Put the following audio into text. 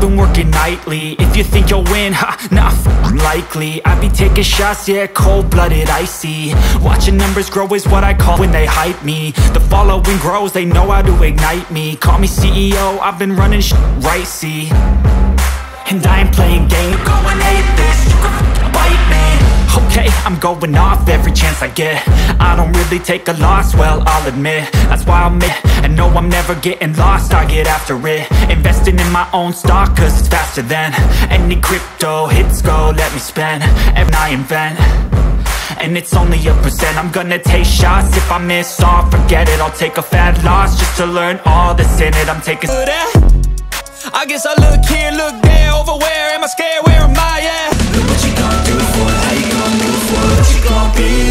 I've been working nightly. If you think you'll win, ha, nah, likely. I be taking shots, yeah, cold-blooded, icy. Watching numbers grow is what I call when they hype me. The following grows, they know how to ignite me. Call me CEO, I've been running shit right, see. And I ain't playing games. You go and hate this, you can bite me. Okay, I'm going off every chance I get. I don't really take a loss, well, I'll admit. That's why I'm it, and no, I'm never getting lost. I get after it, investing in my own stock, cause it's faster than any crypto hits go, let me spend. And I invent, and it's only 1%. I'm gonna take shots, if I miss all, forget it. I'll take a fat loss, just to learn all that's in it. I'm taking I guess I look here, look there, over where am I scared, where am I at? Look what you gonna do for it, how you gonna move for it, what you gonna be?